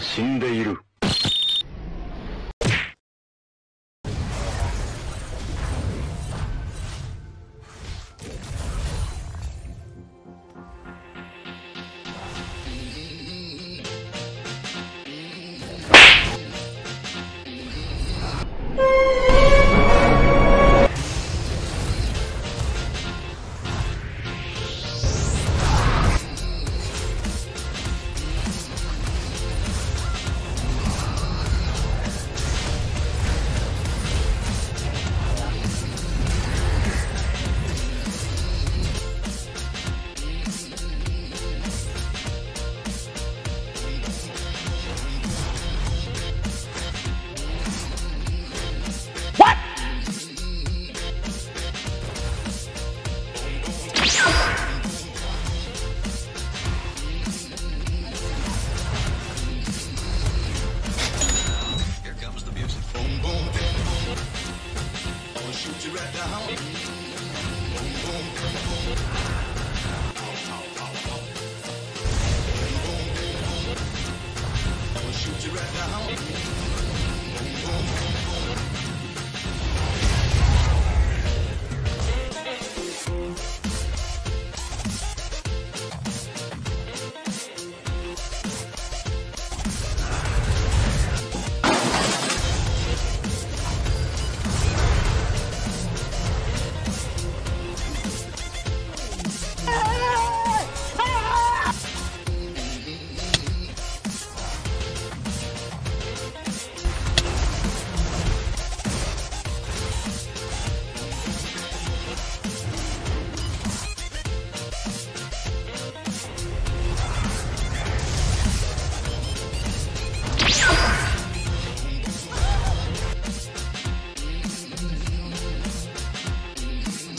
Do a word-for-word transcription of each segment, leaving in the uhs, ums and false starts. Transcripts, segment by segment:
う死んでいる。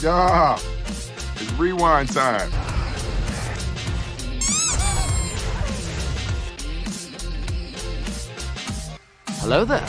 Yeah, it's rewind time. Hello there.